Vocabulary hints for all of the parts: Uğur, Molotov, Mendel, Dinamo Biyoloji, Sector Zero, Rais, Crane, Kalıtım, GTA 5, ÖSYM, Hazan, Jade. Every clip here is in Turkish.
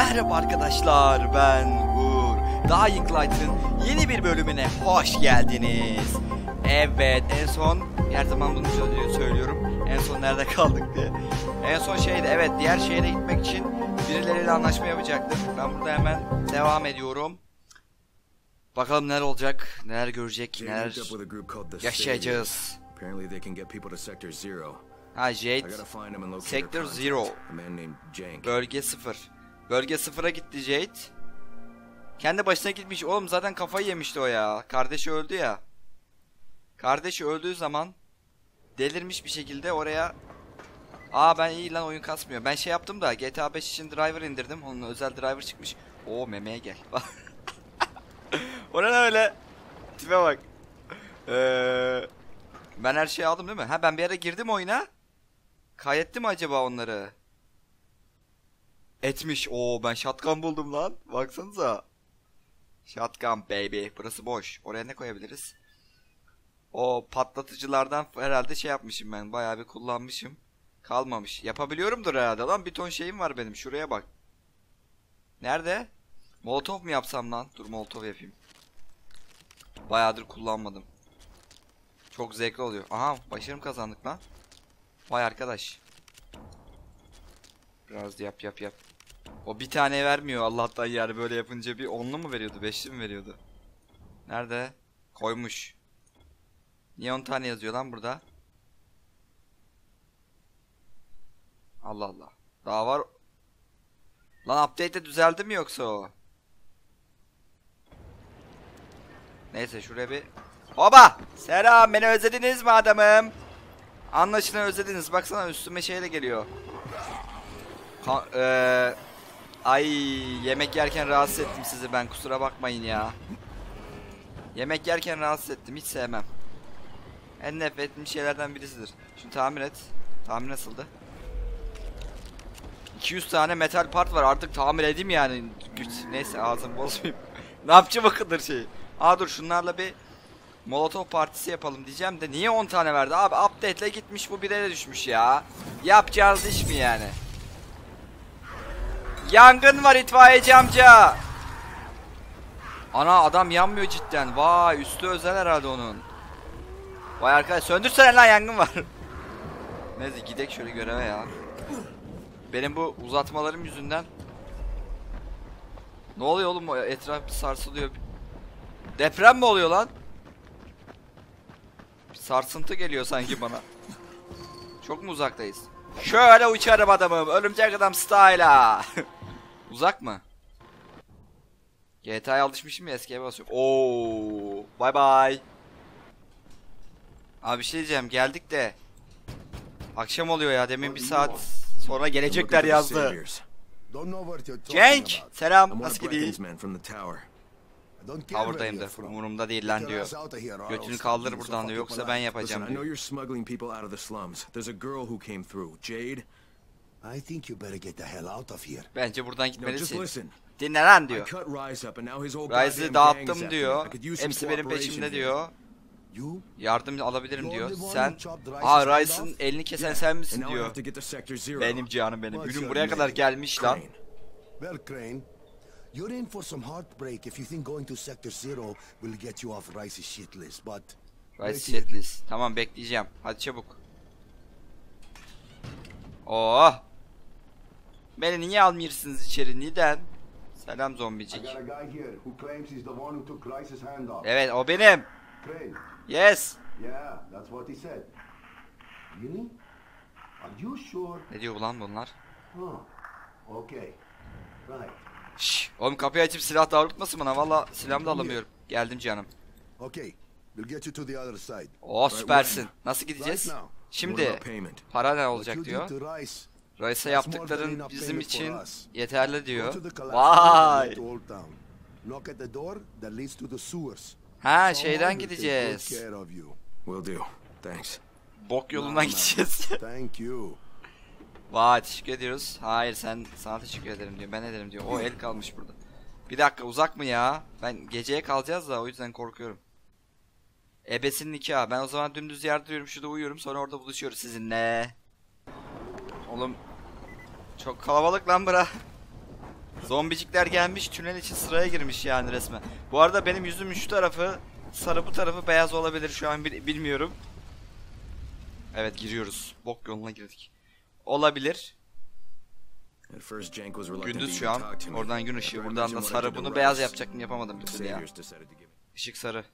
Merhaba arkadaşlar, ben Uğur. Dying Light'ın yeni bir bölümüne hoş geldiniz. Evet, en son her zaman bunu söylüyorum. En son nerede kaldık diye. En son şeydi, evet, diğer şehre gitmek için birileriyle anlaşma yapacaktık. Ben burada hemen devam ediyorum. Bakalım neler olacak, neler görecek, neler yaşayacağız. Apparently they can get people to Sector Zero. Ha, Jade, Sector Zero, Bölge 0. Bölge 0'a gitti Jade. Kendi başına gitmiş oğlum, zaten kafayı yemişti o ya. Kardeşi öldü ya. Kardeşi öldüğü zaman delirmiş bir şekilde oraya. Aa, ben iyi lan, oyun kasmıyor. Ben şey yaptım da GTA 5 için driver indirdim. Onun özel driver çıkmış. Oo, memeye gel. O ne öyle? Tipe bak. Ben her şeyi aldım değil mi? Ha, ben bir ara girdim oyuna. Kaydettim acaba onları? Etmiş. Oo, ben shotgun buldum lan. Baksanıza. Shotgun baby. Burası boş. Oraya ne koyabiliriz? O patlatıcılardan herhalde şey yapmışım ben. Bayağı bir kullanmışım. Kalmamış. Yapabiliyorumdur herhalde lan. Bir ton şeyim var benim. Şuraya bak. Nerede? Molotov mu yapsam lan? Dur, molotov yapayım. Bayağıdır kullanmadım. Çok zevkli oluyor. Aha, başarım kazandık lan. Vay arkadaş. Biraz yap. O bir tane vermiyor Allah'tan yani, böyle yapınca bir 10'lu mu veriyordu, 5'li mi veriyordu? Nerede? Koymuş. Niye 10 tane yazıyor lan burada? Allah Allah. Daha var. Lan update'de düzeldi mi yoksa o? Neyse, şuraya bir... Baba! Selam, beni özlediniz mi adamım? Anlaşılan özlediniz. Baksana üstüme şeyle geliyor. Ay, yemek yerken rahatsız ettim sizi ben, kusura bakmayın ya. Yemek yerken rahatsız ettim, hiç sevmem. En nefret ettiğim şeylerden birisidir. Şimdi tamir et. Tamir nasıldı? 200 tane metal part var, artık tamir edeyim yani. Neyse, ağzımı bozmayayım. Ne yapacağım o kadar şeyi? Aa, dur, şunlarla bir Molotov partisi yapalım diyeceğim de niye 10 tane verdi? Abi update'le gitmiş bu, 1'e düşmüş ya. Yapacağınız iş mi yani? Yangın var itfaiyeci amca. Ana, adam yanmıyor cidden. Vay, üstü özel herhalde onun. Vay arkadaş, söndürsene lan, yangın var. Neyse, gidek şöyle göreve ya. Benim bu uzatmalarım yüzünden. Ne oluyor oğlum, etraf sarsılıyor. Deprem mi oluyor lan? Sarsıntı geliyor sanki bana. Çok mu uzaktayız? Şöyle uçarım adamım. Örümcek adam style'a. Uzak mı? GTA'ya alışmışım ya, eskiye basıyorum. Oo, bye bye. Abi bir şey diyeceğim, geldik de. Akşam oluyor ya, demin bir saat sonra gelecekler yazdı. Cenk, selam, nasıl gidiyor? Ha, buradayım da, umurumda değil lan diyor. Götünü kaldır buradan diyor, yoksa ben yapacağım diyor. Bence buradan gitmelisin. Dinle lan diyor. Ris'i dağıttım diyor. Hepsi benim peşimde diyor. Yardım alabilirim diyor. Sen, aa, Ris'in elini kesen sen misin diyor. Benim canım benim. Günüm buraya kadar gelmiş lan. You're in for some heartbreak if you think going to Sector Zero will get you off Rice's shit list, but... Rice's shit list. Tamam, bekleyeceğim. Hadi çabuk. Oh! Beni niye almıyorsunuz içeri? Neden? Selam zombicik. Evet, o benim. Crane. Yes. Yeah, that's what he said. Really? Are you sure? Ne diyor lan bunlar? Huh. Okay. Right. Şşş, oğlum kapıyı açıp silah doğrultmasın bana, valla silahımı da alamıyorum. Geldim canım. Oh, süpersin. Nasıl gideceğiz? Şimdi para ne olacak diyor. Rais'e yaptıkların bizim için yeterli diyor. Vay. Ha, şeyden gideceğiz. Bok yolundan gideceğiz. Vay, teşekkür ediyoruz. Hayır, sen, sana teşekkür ederim diyor. Ben ederim diyor. O el kalmış burada. Bir dakika, uzak mı ya? Ben geceye kalacağız da, o yüzden korkuyorum. Ebesinin nikahı. Ben o zaman dümdüz yer duruyorum. Şurada uyuyorum. Sonra orada buluşuyoruz sizinle. Oğlum çok kalabalık lan bura. Zombicikler gelmiş, tünel için sıraya girmiş yani resmen. Bu arada benim yüzümün şu tarafı sarı, bu tarafı beyaz olabilir şu an, bilmiyorum. Evet, giriyoruz. Bok yoluna girdik. Olabilir. Gündüz şu an. Oradan gün ışığı, buradan da sarı. Bunu beyaz yapacaktım, yapamadım bir türlü ya. Işık sarı.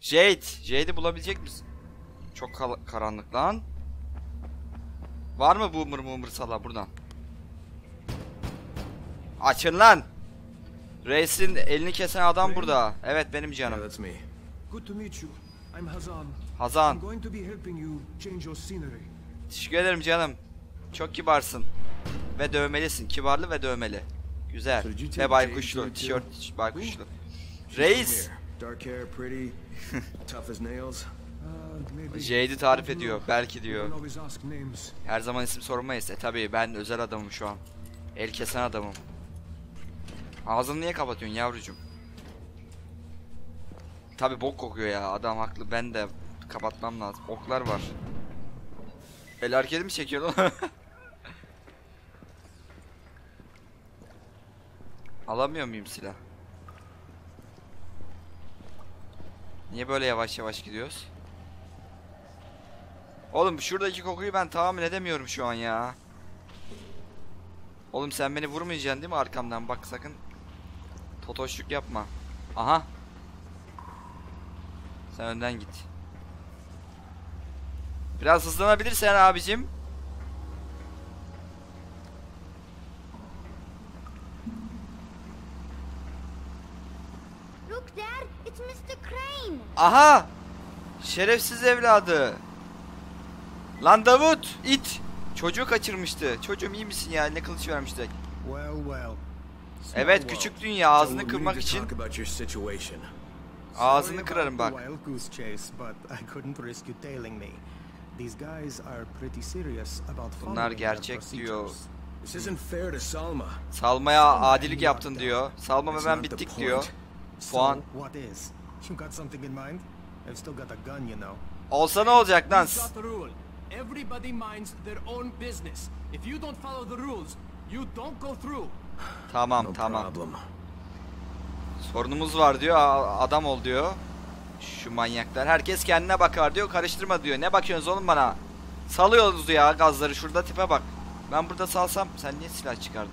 Jade! Jade'i bulabilecek misin? Çok karanlık lan. Var mı bu mırmır sala buradan? Açın lan! Reis'in elini kesen adam burada. Evet, benim canım. Good to meet you. I'm Hazan. Hazan. Teşekkür ederim canım. Çok kibarsın. Ve dövmelisin. Kibarlı ve dövmeli. Güzel. Ve baykuşlu. Tişört baykuşlu. Reis! Jade'i tarif ediyor. Belki diyor. Her zaman isim sormayız. Tabii ben özel adamım şu an. El kesen adamım. Ağzını niye kapatıyorsun yavrucuğum? Tabii bok kokuyor ya. Adam haklı. Ben de kapatmam lazım. Oklar var. El hareketi mi çekiyor lan? Alamıyor muyum silah? Niye böyle yavaş yavaş gidiyoruz? Oğlum şuradaki kokuyu ben tahmin edemiyorum şu an ya. Oğlum sen beni vurmayacaksın değil mi arkamdan? Bak sakın totoşluk yapma. Aha. Sen önden git. Biraz hızlanabilirsen abicim. Look there, it's Mr. Crane. Aha! Şerefsiz evladı. Lan Davut, it. Çocuğu kaçırmıştı. Çocuğum iyi misin ya? Ne kılıç vermişti? Evet, küçük dünya, ağzını kırmak için. Ağzını kırarım bak. Bunlar gerçek diyor. Salma'ya adilik yaptın diyor. Salma ve ben bittik diyor. Puan. Olsa ne olacak lan? Tamam tamam. Sorunumuz var diyor. Adam ol diyor. Şu manyaklar. Herkes kendine bakar diyor. Karıştırma diyor. Ne bakıyorsunuz oğlum bana? Salıyorsunuz ya gazları. Şurada tipe bak. Ben burada salsam. Sen niye silah çıkardın?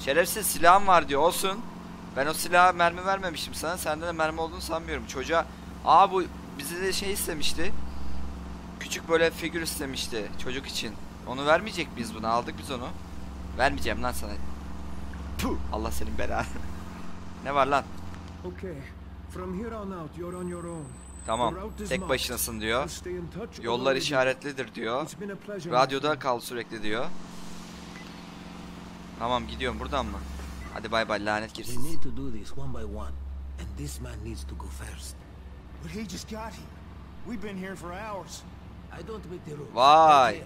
Şerefsiz, silahım var diyor. Olsun. Ben o silaha mermi vermemiştim sana. Sende de mermi olduğunu sanmıyorum. Çocuğa. Aa, bu bize de şey istemişti. Küçük böyle figür istemişti. Çocuk için. Onu vermeyecek miyiz buna? Aldık biz onu. Vermeyeceğim lan sana. Puh. Allah senin belanı. Ne var lan? Tamam, tek başınasın diyor. Yollar işaretlidir diyor. Radyoda kal sürekli diyor. Tamam, gidiyorum buradan mı? Hadi bay bay, lanet girsin. Vay.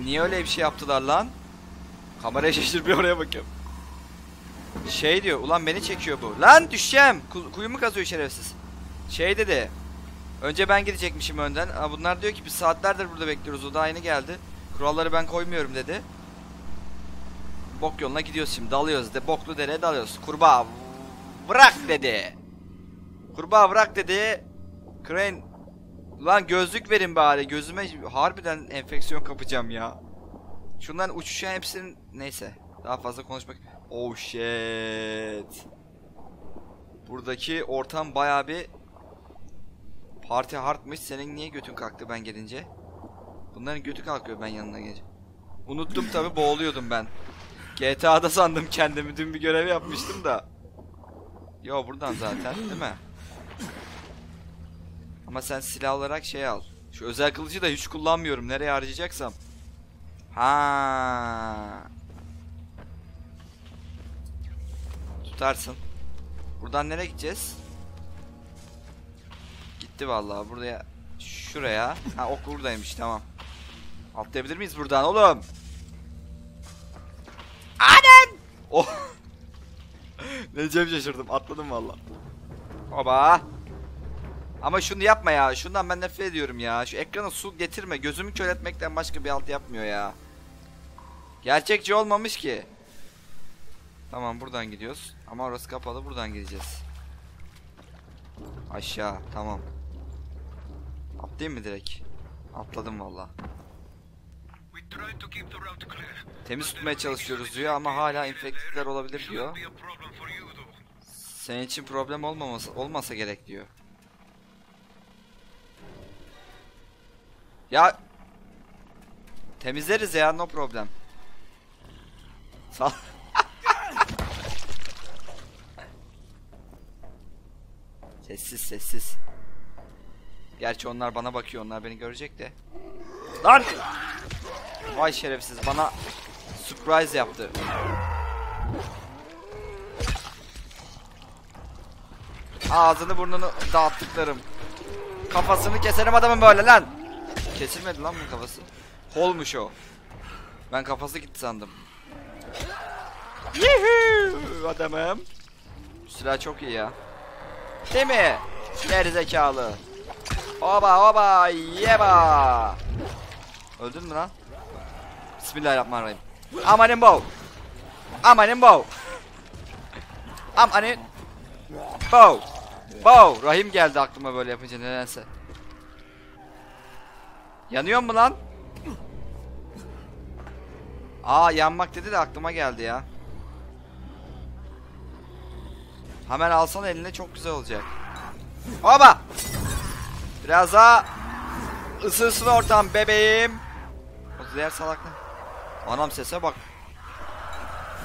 Niye öyle bir şey yaptılar lan? Kameraya şaşırıp bir oraya bakıyorum. Şey diyor, ulan beni çekiyor bu. Lan düşeceğim. Kuyumu kazıyor şerefsiz. Şey dedi. Önce ben gidecekmişim önden. Aa, bunlar diyor ki biz saatlerdir burada bekliyoruz. O da aynı geldi. Kuralları ben koymuyorum dedi. Bok yoluna gidiyoruz şimdi. Dalıyoruz de. Boklu dereye dalıyoruz. Kurbağa bırak dedi. Kurbağa bırak dedi. Crane. Lan gözlük verin bari. Gözüme harbiden enfeksiyon kapacağım ya. Şundan uçuşan hepsinin. Neyse. Daha fazla konuşmak. Oh shit. Buradaki ortam bayağı bir parti hardmış. Senin niye götün kalktı ben gelince? Bunların götü kalkıyor ben yanına gelince. Unuttum tabi, boğuluyordum ben. GTA'da sandım kendimi. Dün bir görev yapmıştım da. Yo, buradan zaten değil mi? Ama sen silah olarak şey al. Şu özel kılıcı da hiç kullanmıyorum. Nereye harcayacaksam. Ha. Tutarsın. Buradan nereye gideceğiz? Gitti vallahi. Buraya, şuraya. Ha, ok buradaymış, tamam. Atlayabilir miyiz buradan oğlum? Adem! Oh! Necem şaşırdım. Atladım vallahi. Oba! Ama şunu yapma ya. Şundan ben nefret ediyorum ya. Şu ekrana su getirme. Gözümü kör etmekten başka bir halt yapmıyor ya. Gerçekçi olmamış ki. Tamam, buradan gidiyoruz. Ama orası kapalı, buradan gideceğiz. Aşağı, tamam. Atlayayım mı direkt? Atladım valla. Temiz tutmaya çalışıyoruz diyor ama hala infektifler olabilir diyor. Senin için problem olmasa gerek diyor. Ya temizleriz ya, no problem. Sal. Sessiz sessiz. Gerçi onlar bana bakıyor, onlar beni görecek de. Lan! Vay şerefsiz, bana surprise yaptı. Ağzını burnunu dağıttıklarım. Kafasını keserim adamın böyle lan. Kesilmedi lan bunun kafası. Holmuş o. Ben kafası gitti sandım. Yuhuu adamım. Silah çok iyi ya. Değil mi? Gerizekalı. Oba oba yeba. Öldün mü lan? Bismillahirrahmanirrahim. Amanin bov. Amanin bov. Amanin bov. Bov. Rahim geldi aklıma böyle yapınca nedense. Yanıyor mu lan? Aa, yanmak dedi de aklıma geldi ya. Hemen alsan eline, çok güzel olacak. Oba. Biraz daha ısırsın ortam bebeğim. O diğer salaklar. Anam, sese bak.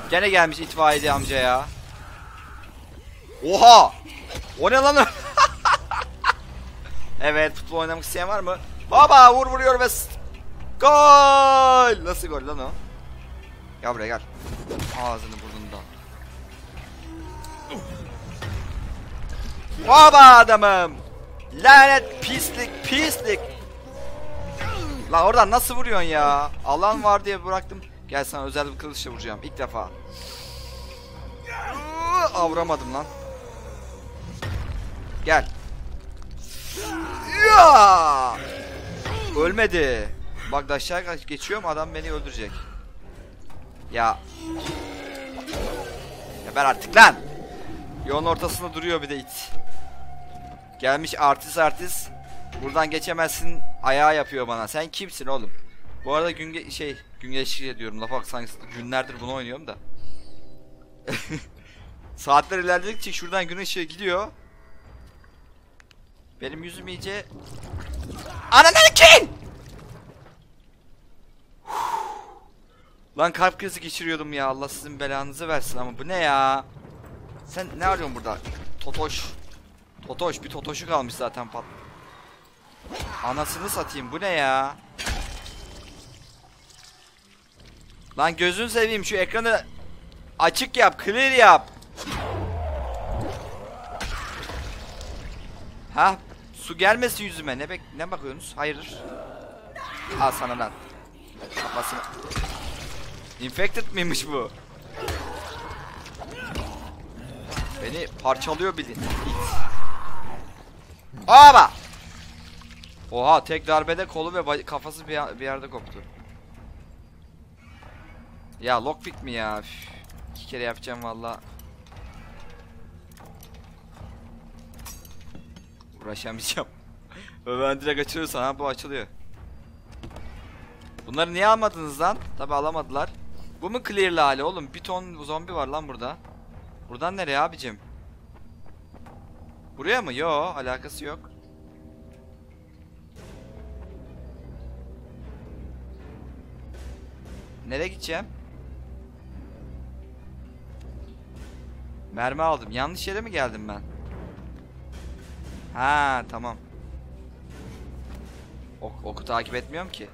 Gene gelmiş itfaiyeci amca ya. Oha! O ne lan? Evet, futbol oynamak isteyen var mı? Baba Uğur vuruyor ve gol! Nasıl gol lan o? Gel buraya gel. Ağzını burnundan. Baba adamım! Lanet pislik pislik. La oradan nasıl vuruyorsun ya? Alan var diye bıraktım. Gel, sana özel bir kılıçla vuracağım ilk defa. Avramadım lan. Gel. Ya! Ölmedi. Bak da aşağı geçiyorum, adam beni öldürecek. Ya. Ya ben artık lan. Yolun ortasında duruyor bir de it. Gelmiş artist artist. Buradan geçemezsin ayağı yapıyor bana. Sen kimsin oğlum? Bu arada gün geçtikçe diyorum. Lafa bak, sanki günlerdir bunu oynuyorum da. Saatler ilerledikçe şuradan gün ışığı gidiyor. Benim yüzüm iyice. Ananı kim? Lan kalp krizi geçiriyordum ya. Allah sizin belanızı versin ama bu ne ya? Sen ne arıyorsun burada? Totoş. Totoş, bir totoşu kalmış zaten pat. Anasını satayım, bu ne ya? Lan gözünü seveyim, şu ekranı açık yap, clear yap. Ha, su gelmesin yüzüme. Ne bakıyorsunuz? Hayırdır? Al sana lan. Kafasına. Infected miymiş bu? Beni parçalıyor bilin. Oba! Oha, tek darbede kolu ve kafası bir yerde koptu. Ya lockpick mi ya? Üf, iki kere yapacağım valla. Uğraşamayacağım. Ben direkt açılıyorsan ha, bu açılıyor. Bunları niye almadınız lan? Tabi alamadılar. Bu mu clear'lı hali oğlum? Bir ton zombi var lan burada. Buradan nereye abicim? Buraya mı? Yo, alakası yok. Nereye gideceğim? Mermi aldım. Yanlış yere mi geldim ben? Ha, tamam. Oku takip etmiyorum ki.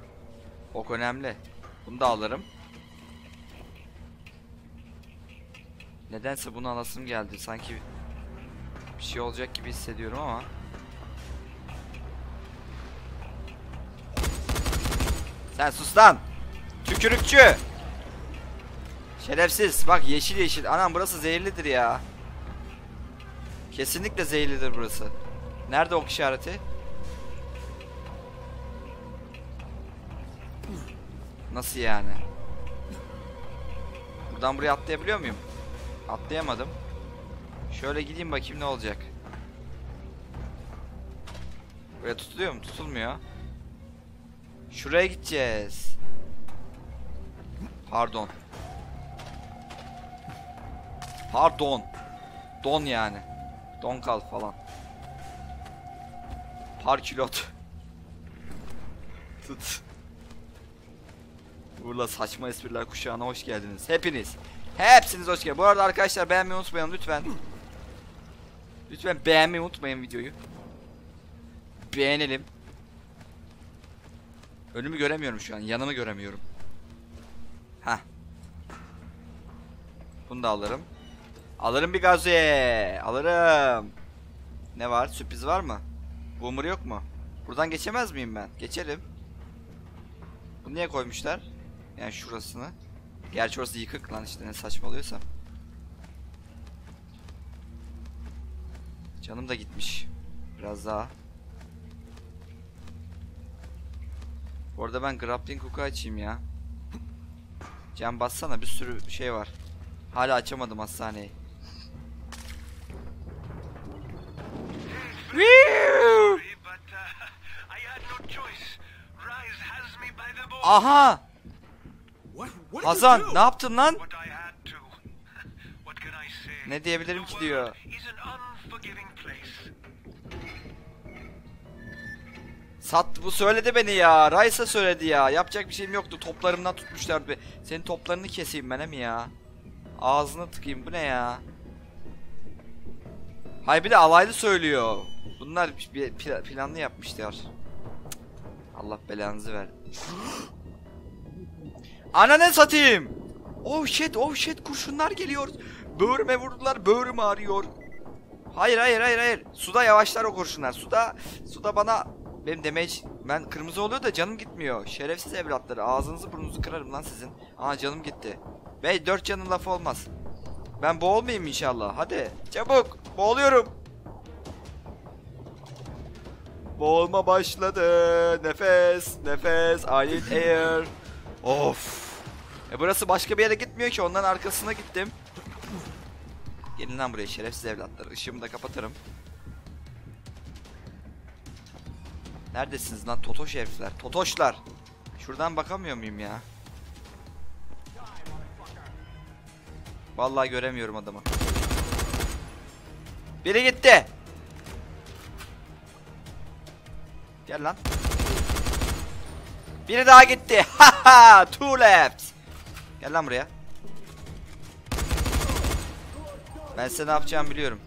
Ok önemli. Bunu da alırım. Nedense bunu alasım geldi. Sanki bir şey olacak gibi hissediyorum ama. Sen sus lan. Tükürükçü. Şerefsiz. Bak yeşil yeşil. Anam, burası zehirlidir ya. Kesinlikle zehirlidir burası. Nerede ok işareti? Nasıl yani? Buradan buraya atlayabiliyor muyum? Atlayamadım. Şöyle gideyim bakayım ne olacak. Buraya tutuluyor mu? Tutulmuyor. Şuraya gideceğiz. Pardon. Pardon. Don yani. Don kal falan. Parkilot. Tut. Uğur'la saçma espriler kuşağına hoş geldiniz. Hepiniz. Hepsiniz hoş geldiniz. Bu arada arkadaşlar beğenmeyi unutmayın lütfen. Lütfen beğenmeyi unutmayın videoyu. Beğenelim. Önümü göremiyorum şu an. Yanımı göremiyorum. Heh. Bunu da alırım. Alırım bir gazi. Alırım. Ne var? Sürpriz var mı? Boomer yok mu? Buradan geçemez miyim ben? Geçelim. Bunu niye koymuşlar? Yani şurasını. Gerçi orası yıkık lan işte, ne saçmalıyorsam. Canım da gitmiş. Biraz daha. Bu arada ben grappling hook'u açayım ya. Can bassana, bir sürü şey var. Hala açamadım hastaneyi. Aha! Hazan ne yaptın lan? Ne diyebilirim ki diyor. Sat, bu söyledi beni ya. Raisa söyledi ya. Yapacak bir şeyim yoktu. Toplarımdan tutmuşlar. Senin toplarını keseyim ben mi ya? Ağzına tıkayım. Bu ne ya? Hay bir de alaylı söylüyor. Bunlar planlı yapmışlar. Allah belanızı ver. Ananı satayım. Oh shit, oh shit, kurşunlar geliyor. Böğrüme vurdular, böğrüm ağrıyor. Hayır hayır hayır hayır. Suda yavaşlar o kurşunlar. Suda bana benim damage, ben kırmızı oluyor da canım gitmiyor. Şerefsiz evlatları, ağzınızı burnunuzu kırarım lan sizin. Aa canım gitti. Bey 4 canın lafı olmaz. Ben boğulmayayım inşallah. Hadi çabuk. Boğuluyorum. Boğulma başladı. Nefes, nefes. I need air. Of. Burası başka bir yere gitmiyor ki. Ondan arkasına gittim. Gelin lan buraya şerefsiz evlatlar. Işığımı da kapatırım. Neredesiniz lan totoş herifler? Totoşlar. Şuradan bakamıyor muyum ya? Vallahi göremiyorum adamı. Biri gitti. Gel lan. Biri daha gitti. Haha, two left. Gel lan buraya. Ben size ne yapacağımı biliyorum.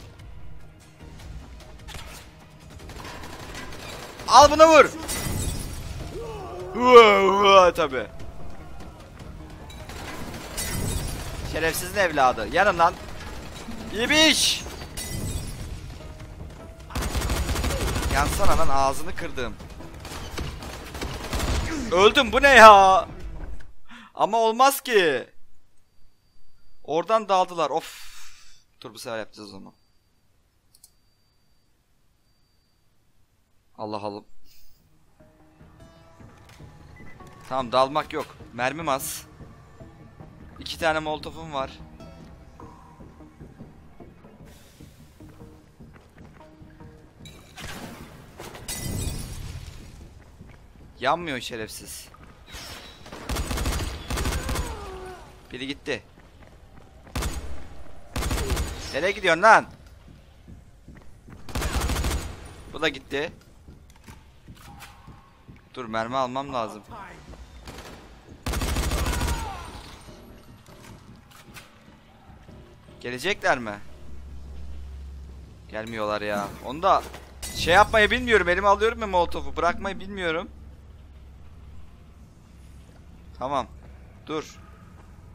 Al bunu vur. Tabii. Şerefsizin evladı. Yanın lan. İbiş. Yansana lan, ağzını kırdım. Öldüm, bu ne ya? Ama olmaz ki. Oradan daldılar. Of. Dur bu sefer yapacağız onu. Allah Allah. Tamam, dalmak yok. Mermim az. 2 tane molotofum var. Yanmıyor şerefsiz. Biri gitti. Nereye gidiyorsun lan? Bu da gitti. Dur, mermi almam lazım. Gelecekler mi? Gelmiyorlar ya. Onu da şey yapmayı bilmiyorum. Elime alıyorum ya molotofu. Bırakmayı bilmiyorum. Tamam. Dur.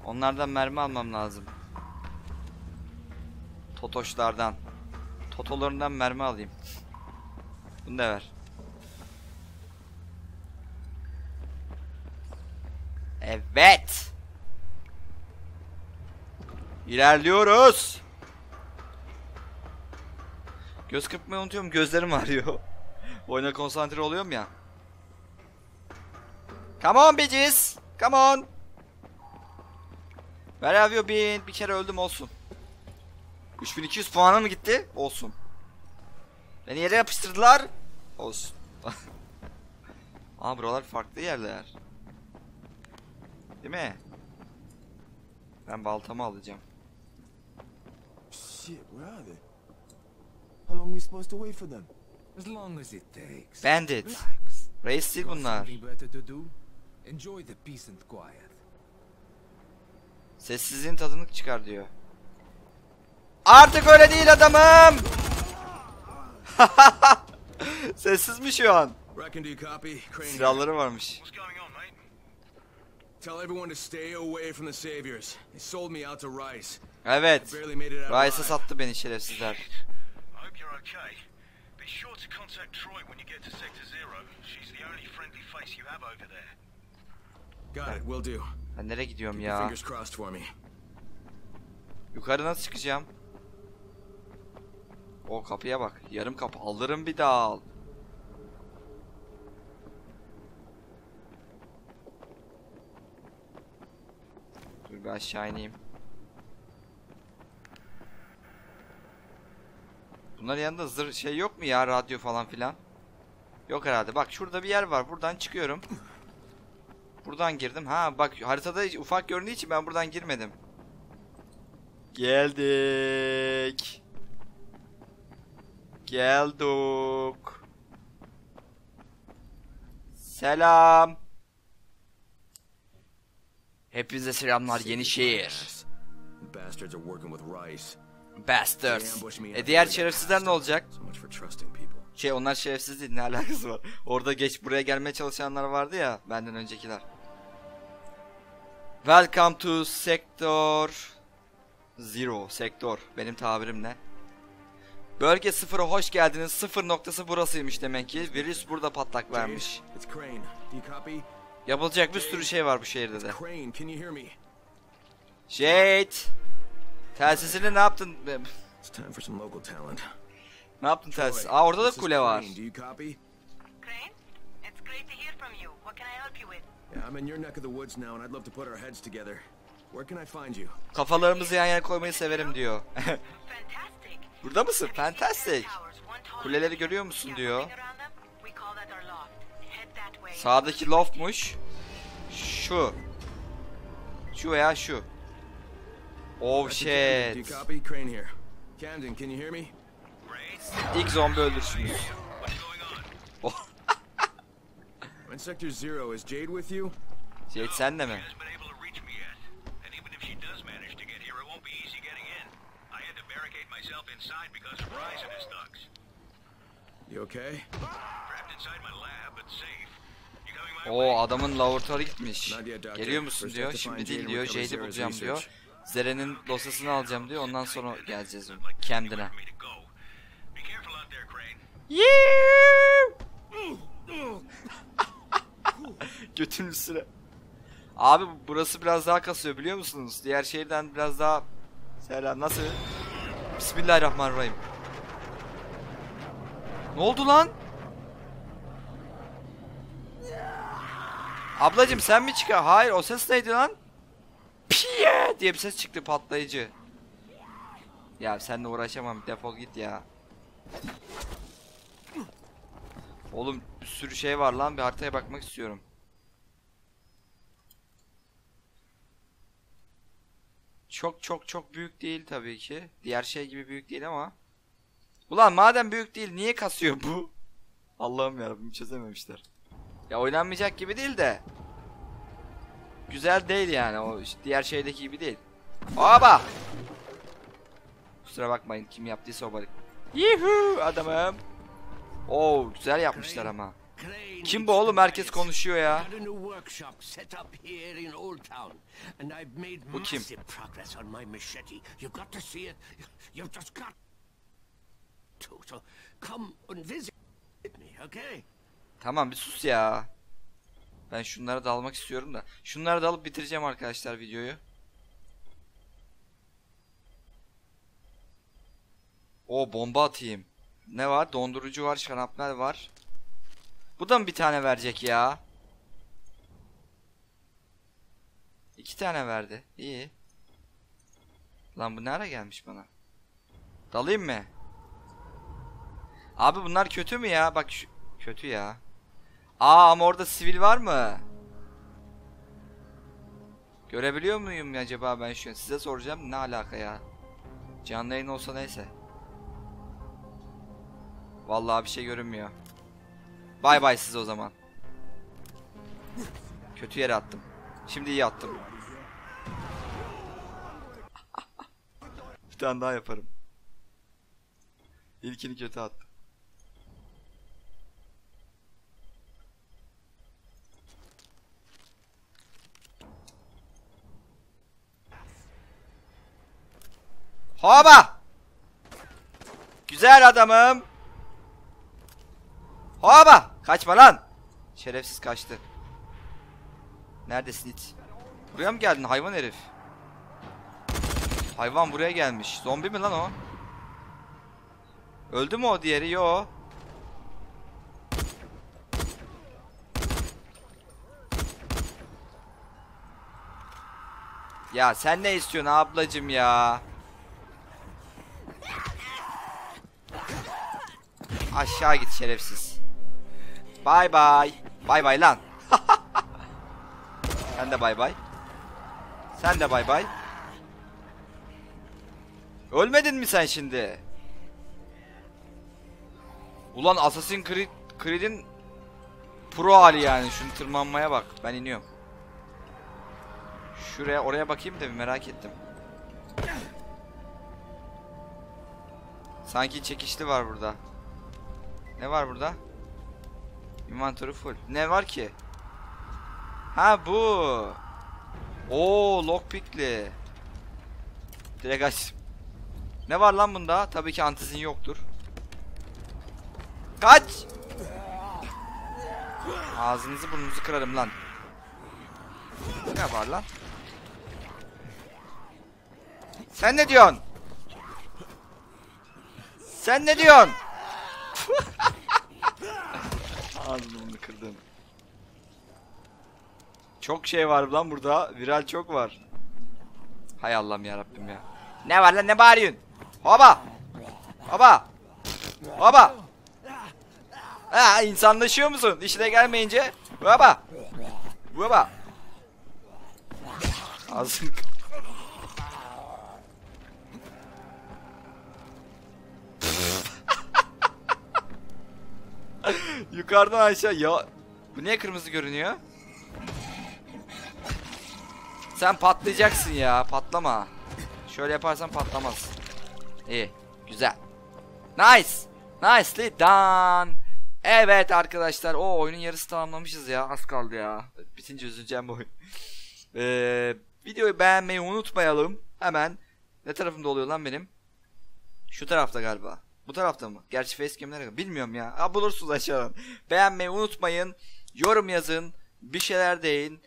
Onlardan mermi almam lazım. Totoşlardan. Totolarından mermi alayım. Bunu da ver. Evet. İlerliyoruz. Göz kırpmayı unutuyorum. Gözlerim ağrıyor. Oyuna konsantre oluyorum ya. Come on bitches. Come on. Veravio bin. Bir kere öldüm, olsun. 3200 puana mı gitti? Olsun. Beni yere yapıştırdılar. Olsun. Aa, buralar farklı yerler. Değil mi? Ben baltamı alacağım. Bandit. Reis değil bunlar. Sessizliğin tadını çıkar diyor. Artık öyle değil adamım. Sessiz mi şu an? Silahları varmış. Evet. Rice'a sattı beni şerefsizler. Ben nereye gidiyorum ya? Yukarı nasıl çıkacağım? O kapıya bak. Yarım kapı. Alırım bir daha. Al. Dur ben aşağı ineyim. Bunların yanında zırh şey yok mu ya? Radyo falan filan. Yok herhalde. Bak şurada bir yer var. Buradan çıkıyorum. Buradan girdim. Ha bak haritada ufak göründüğü için ben buradan girmedim. Geldik. Geldik. Selam. Hepinize selamlar yeni şehir. Bastards. E diğer şerefsizler ne olacak? Şey onlar şerefsiz değil, ne alakası var? Orada geç buraya gelmeye çalışanlar vardı ya, benden öncekiler. Welcome to Sector Zero. Sektör benim tabirim ne? Bölge sıfıra hoş geldiniz. Sıfır noktası burasıymış demek ki. Virüs burada patlak vermiş. Yapılacak bir sürü şey var bu şehirde de. Jade, telsizini ne yaptın? Ne yaptın telsiz? Aa orada da kule var. Kafalarımızı yan yana koymayı severim diyor. Burada mısın? Fantastic. Kuleleri görüyor musun diyor. Sağdaki loftmuş. Şu. Şu veya şu. Oh shit. İlk zombi öldürsünüz. Oh. Jade senle mi? O adamın laboratuvarı gitmiş. Geliyor musun diyor. Şimdi değil diyor. Jade'i bulacağım diyor. Zeren'in dosyasını alacağım diyor. Ondan sonra geleceğiz kendine. Götün üstüne. Abi burası biraz daha kasıyor biliyor musunuz? Diğer şehirden biraz daha. Selam nasıl? Bismillahirrahmanirrahim. Ne oldu lan? Ablacım sen mi çıkar? Hayır o ses neydi lan? Piye diye bir ses çıktı patlayıcı. Ya seninle uğraşamam, defol git ya. Oğlum bir sürü şey var lan, bir haritaya bakmak istiyorum. Çok büyük değil tabii ki. Diğer şey gibi büyük değil ama. Ulan madem büyük değil niye kasıyor bu? Allah'ım yarabbim çözememişler. Ya oynanmayacak gibi değil de. Güzel değil yani o işte diğer şeydeki gibi değil. Oba! Kusura bakmayın kim yaptıysa o balık. Yuhu adamım. Oo güzel yapmışlar ama. Kim bu oğlum? Herkes konuşuyor ya. Bu kim? Tamam bir sus ya. Ben şunlara dalmak istiyorum da. Şunlara dalıp bitireceğim arkadaşlar videoyu. O bomba atayım. Ne var? Dondurucu var, şarapnel var. Bu da mı bir tane verecek ya? İki tane verdi. İyi. Lan bu nereye gelmiş bana? Dalayım mı? Abi bunlar kötü mü ya? Bak şu kötü ya. Aa ama orada sivil var mı? Görebiliyor muyum acaba ben şu an? Size soracağım, ne alaka ya? Canlı yayın olsa neyse. Vallahi bir şey görünmüyor. Bay bay size o zaman. Kötü yere attım. Şimdi iyi attım. Bir tane daha yaparım. İlkini kötü attım. Hoba! Güzel adamım. Hoba! Kaçma lan! Şerefsiz kaçtı. Neredesin it? Buraya mı geldin hayvan herif? Hayvan buraya gelmiş. Zombi mi lan o? Öldü mü o diğeri? Yo. Ya sen ne istiyorsun ablacım ya? Aşağı git şerefsiz. Bay bay. Bay bay lan. Sen de bay bay. Sen de bay bay. Ölmedin mi sen şimdi? Ulan Assassin's Creed'in pro hali yani. Şunu tırmanmaya bak. Ben iniyorum. Şuraya oraya bakayım da bir merak ettim. Sanki çekişli var burada. Ne var burada? Inventory full. Ne var ki? Ha bu. Oo, lockpick'li. Direkt aç. Ne var lan bunda? Tabii ki antizin yoktur. Kaç! Ağzınızı burnunuzu kırarım lan. Ne var lan? Sen ne diyorsun? Sen ne diyorsun? Ağzını kırdım. Çok şey var lan burada. Viral çok var. Hay Allah'ım ya Rabbim ya. Ne var lan, ne bağırıyorsun? Hoba! Hoba! Hoba! Ha, insanlaşıyor musun? İşine gelmeyince. Hoba! Hoba! Ağzını kırdım. Yukarıdan aşağı ya. Bu niye kırmızı görünüyor? Sen patlayacaksın ya, patlama. Şöyle yaparsan patlamaz. İyi, güzel. Nice. Nicely done. Evet arkadaşlar, o oyunun yarısı tamamlamışız ya. Az kaldı ya. Bitince üzüleceğim bu oyun. Videoyu beğenmeyi unutmayalım. Hemen ne tarafımda oluyor lan benim? Şu tarafta galiba. Bu tarafta mı? Gerçi facecam'lere bilmiyorum ya. Ha, bulursunuz aşağıdan. Beğenmeyi unutmayın. Yorum yazın. Bir şeyler deyin.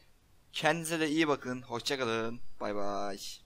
Kendinize de iyi bakın. Hoşça kalın. Bay bay.